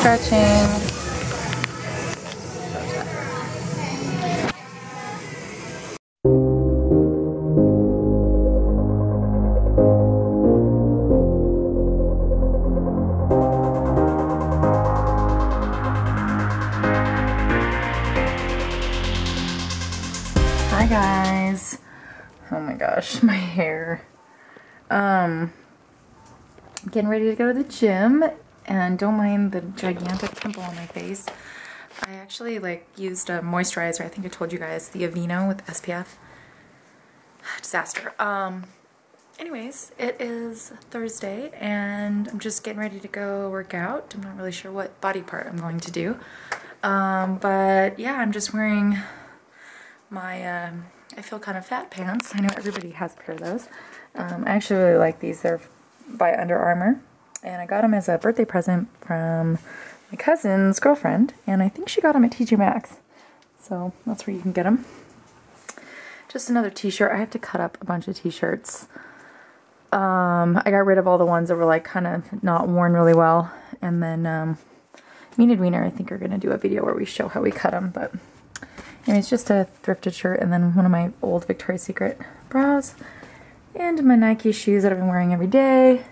stretching. So hi guys. Oh my gosh, my hair. Getting ready to go to the gym, and don't mind the gigantic pimple on my face. I actually used a moisturizer. I think I told you guys, the Aveeno with SPF. Disaster. Anyways, it is Thursday and I'm just getting ready to go work out. I'm not really sure what body part I'm going to do. But yeah, I'm just wearing my I feel kind of fat pants. I know everybody has a pair of those. I actually really like these. They're by Under Armour, and I got them as a birthday present from my cousin's girlfriend, and I think she got them at TJ Maxx, so that's where you can get them. Just another t-shirt. I have to cut up a bunch of t-shirts. I got rid of all the ones that were kind of not worn really well, and then me and Wiener, I think, are going to do a video where we show how we cut them, but anyway, it's just a thrifted shirt, and then one of my old Victoria's Secret bras, and my Nike shoes that I've been wearing every day,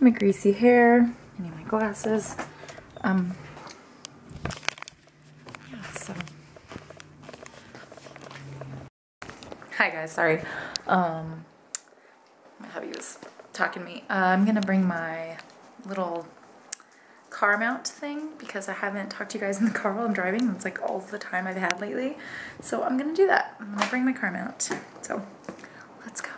my greasy hair, and my glasses. Yeah, so. Hi guys, sorry. My hubby was talking to me. I'm gonna bring my little car mount thing because I haven't talked to you guys in the car while I'm driving. It's all the time I've had lately. So I'm gonna do that. I'm gonna bring my car mount. So let's go.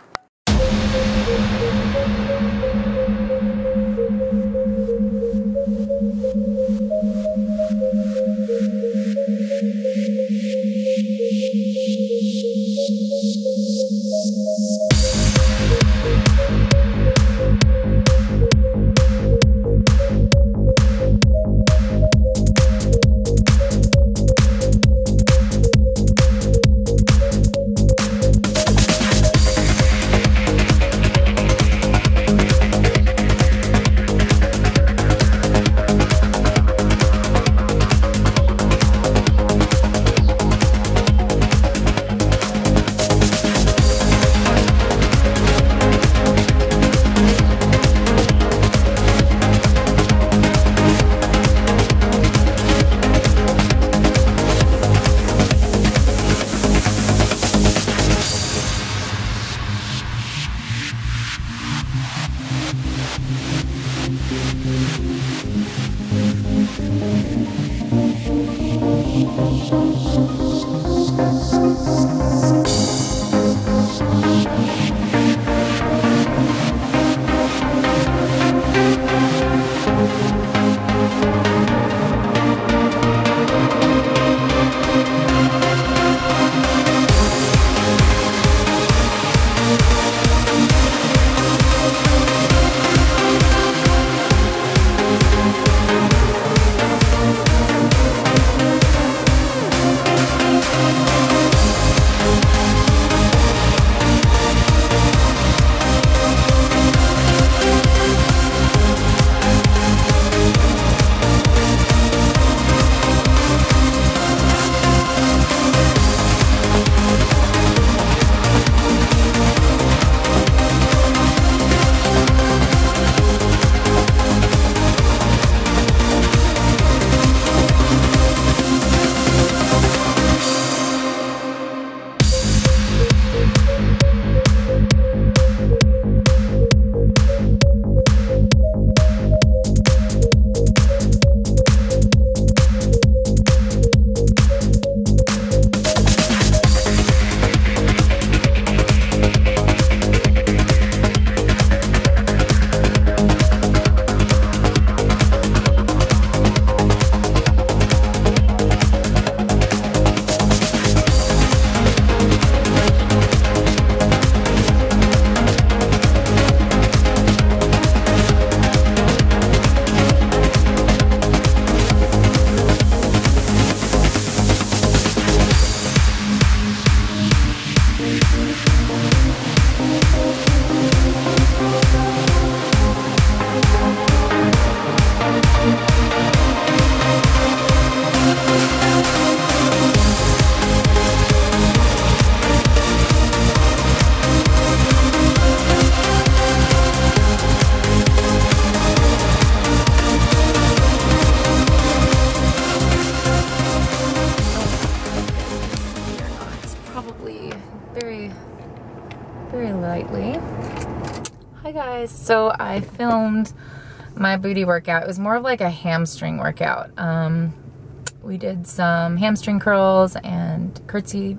guys, so I filmed my booty workout. It was more of like a hamstring workout. We did some hamstring curls and curtsy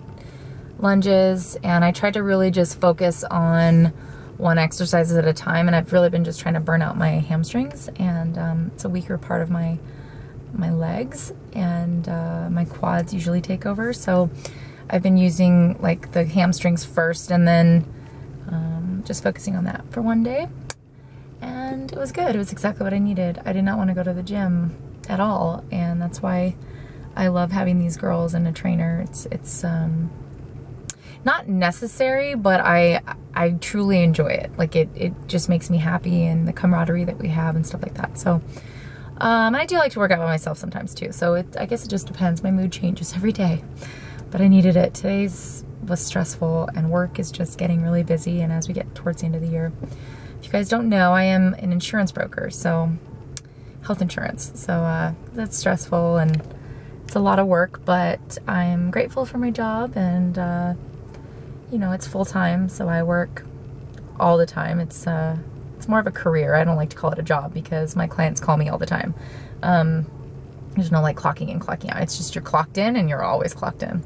lunges, and I tried to really just focus on one exercise at a time, and I've really been just trying to burn out my hamstrings, and it's a weaker part of my legs, and my quads usually take over, so I've been using like the hamstrings first and then just focusing on that for one day. And it was good. It was exactly what I needed. I did not want to go to the gym at all, and that's why I love having these girls and a trainer. It's not necessary, but I truly enjoy it. Like it just makes me happy, and the camaraderie that we have and stuff like that. So I do like to work out by myself sometimes too. So I guess it just depends. My mood changes every day, but I needed it. Today's was stressful, and work is just getting really busy. And as we get towards the end of the year, if you guys don't know, I am an insurance broker, so health insurance. So that's stressful, and it's a lot of work, but I'm grateful for my job, and you know, it's full-time, so I work all the time. It's more of a career. I don't like to call it a job because my clients call me all the time. There's no like clocking in, clocking out. It's just you're clocked in and you're always clocked in.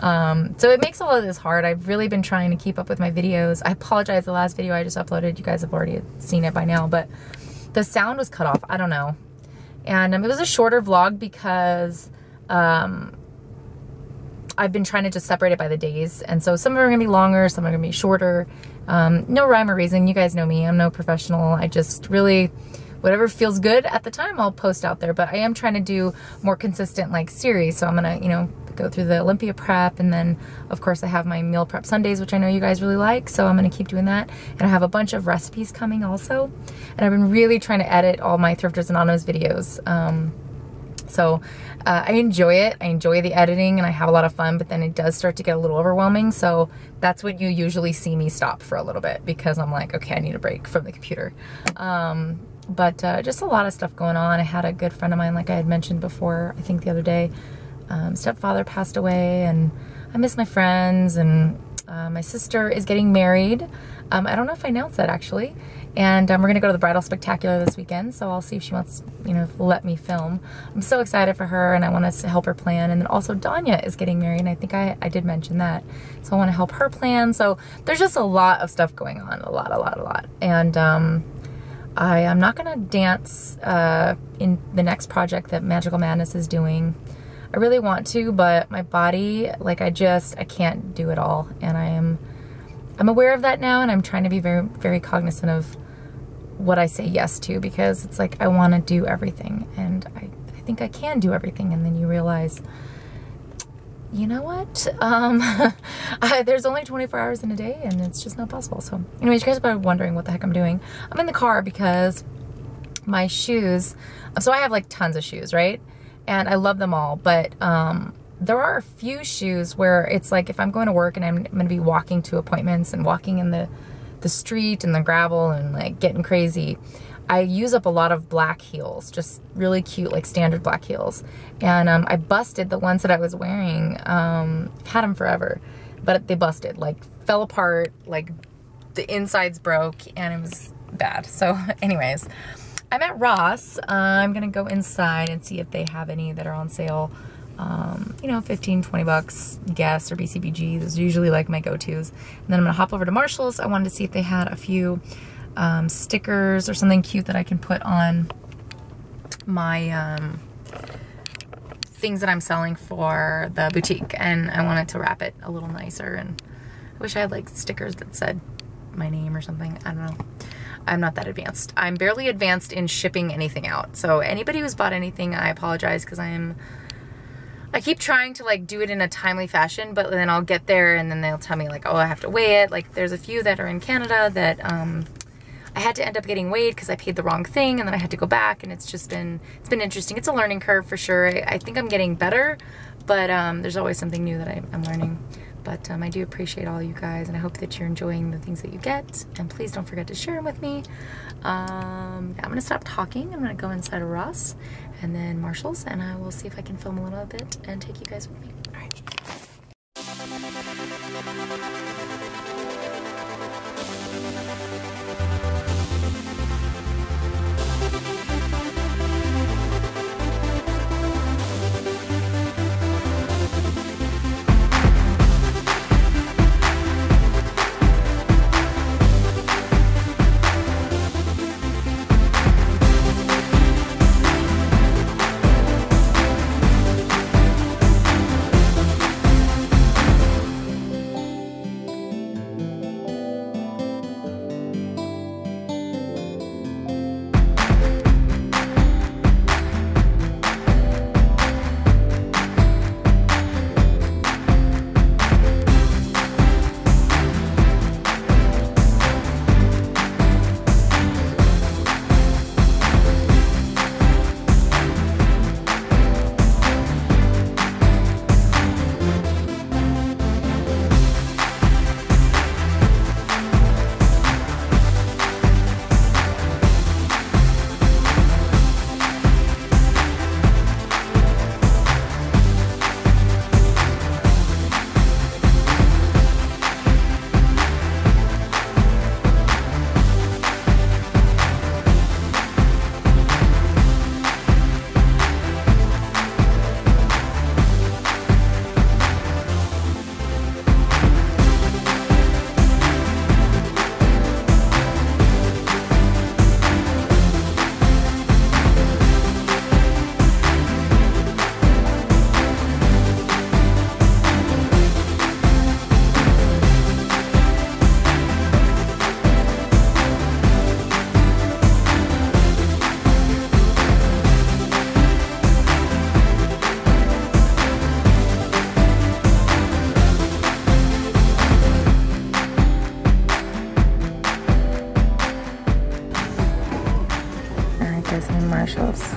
So it makes all of this hard. I've really been trying to keep up with my videos. I apologize, the last video I just uploaded, you guys have already seen it by now, but the sound was cut off. I don't know. And it was a shorter vlog because I've been trying to just separate it by the days. And so some of them are gonna be longer, some are gonna be shorter. No rhyme or reason. You guys know me, I'm no professional. I just really, whatever feels good at the time, I'll post out there. But I am trying to do more consistent like series. So I'm gonna, you know, go through the Olympia prep, and then of course I have my meal prep Sundays, which I know you guys really like. So I'm gonna keep doing that. And I have a bunch of recipes coming also. And I've been really trying to edit all my Thrifters Anonymous videos. So I enjoy it. I enjoy the editing, and I have a lot of fun, but then it does start to get a little overwhelming. So that's when you usually see me stop for a little bit, because I'm like, okay, I need a break from the computer. But just a lot of stuff going on. I had a good friend of mine, like I had mentioned before, I think the other day, stepfather passed away, and I miss my friends, and my sister is getting married. I don't know if I announced that actually. And we're gonna go to the Bridal Spectacular this weekend, so I'll see if she wants, you know, let me film. I'm so excited for her, and I want us to help her plan. And then also Danya is getting married, and I think I did mention that. So I wanna help her plan. So there's just a lot of stuff going on, a lot. And I'm not gonna dance in the next project that Magical Madness is doing. I really want to, but my body, like I can't do it all. And I'm aware of that now, and I'm trying to be very, very cognizant of what I say yes to, because it's like I want to do everything, and I think I can do everything, and then you realize, you know what, there's only 24 hours in a day, and it's just not possible. So anyways, you guys are probably wondering what the heck I'm doing. I'm in the car because my shoes, so I have like tons of shoes, right, and I love them all, but there are a few shoes where it's like if I'm going to work and I'm going to be walking to appointments and walking in the street and the gravel and like getting crazy, I use up a lot of black heels, just really cute like standard black heels. And I busted the ones that I was wearing. I've had them forever, but they busted, like fell apart, like the insides broke, and it was bad. So anyways, I'm at Ross. I'm going to go inside and see if they have any that are on sale. You know, 15, 20 bucks, Guess or BCBG. Those are usually like my go-tos. And then I'm gonna hop over to Marshalls. I wanted to see if they had a few stickers or something cute that I can put on my things that I'm selling for the boutique. And I wanted to wrap it a little nicer, and I wish I had like stickers that said my name or something. I don't know. I'm not that advanced. I'm barely advanced in shipping anything out. So anybody who's bought anything, I apologize, because I keep trying to like do it in a timely fashion, but then I'll get there and then they'll tell me like, oh, I have to weigh it. Like there's a few that are in Canada that I had to end up getting weighed because I paid the wrong thing, and then I had to go back, and it's just been, it's been interesting. It's a learning curve for sure. I think I'm getting better, but there's always something new that I'm learning. But I do appreciate all you guys, and I hope that you're enjoying the things that you get, and please don't forget to share them with me. I'm gonna stop talking. I'm gonna go inside of Ross and then Marshalls, and I will see if I can film a little bit and take you guys with me. All right. purchase in Marshalls.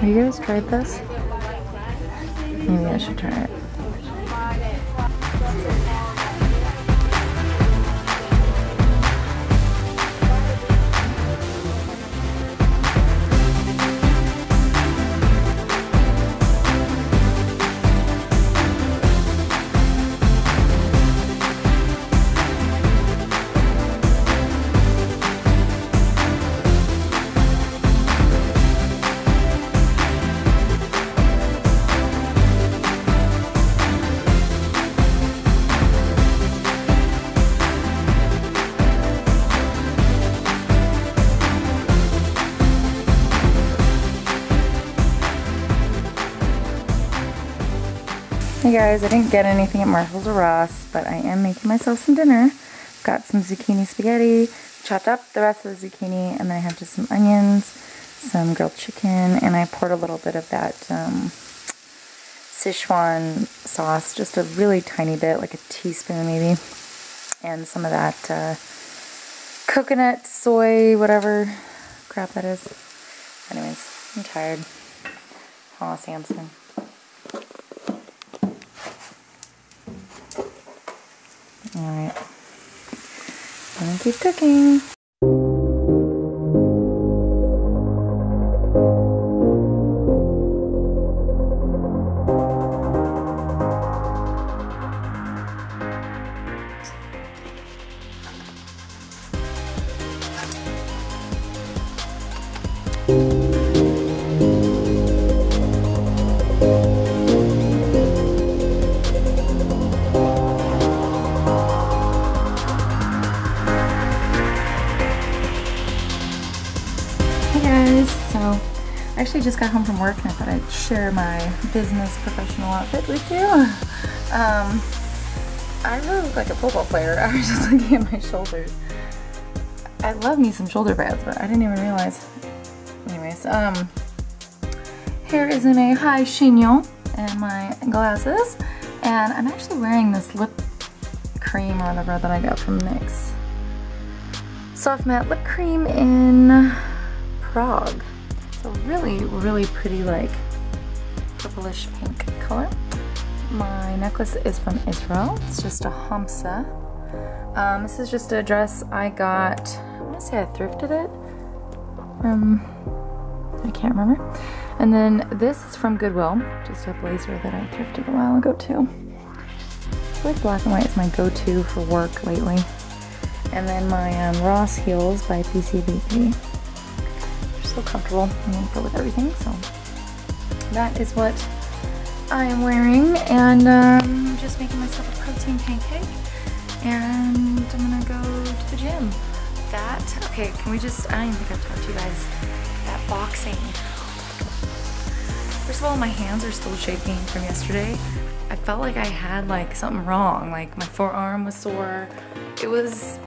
Have you guys tried this? Maybe I should try it. Hey guys, I didn't get anything at Marshalls or Ross, but I am making myself some dinner. Got some zucchini spaghetti, chopped up the rest of the zucchini, and then I have just some onions, some grilled chicken, and I poured a little bit of that Sichuan sauce, just a really tiny bit, like a teaspoon maybe, and some of that coconut, soy, whatever crap that is. Anyways, I'm tired. Aw, Samson. Alright, I'm gonna keep cooking. I actually just got home from work and I thought I'd share my business professional outfit with you. I really look like a football player. I was just looking at my shoulders. I love me some shoulder pads, but I didn't even realize. Anyways, hair is in a high chignon and my glasses. And I'm actually wearing this lip cream or whatever that I got from NYX. Soft matte lip cream in Prague. A really pretty, like, purplish pink color. My necklace is from Israel. It's just a Hamsa. This is just a dress I got, I want to say I thrifted it from, I can't remember. And then this is from Goodwill, just a blazer that I thrifted a while ago too. I feel like black and white is my go-to for work lately. And then my Ross heels by PCVP. So comfortable and filled with everything, so that is what I am wearing, and just making myself a protein pancake, and I'm gonna go to the gym. Okay, can we just, I don't even think I've talked to you guys, that boxing. First of all, my hands are still shaking from yesterday. I felt like I had like something wrong, like my forearm was sore. It was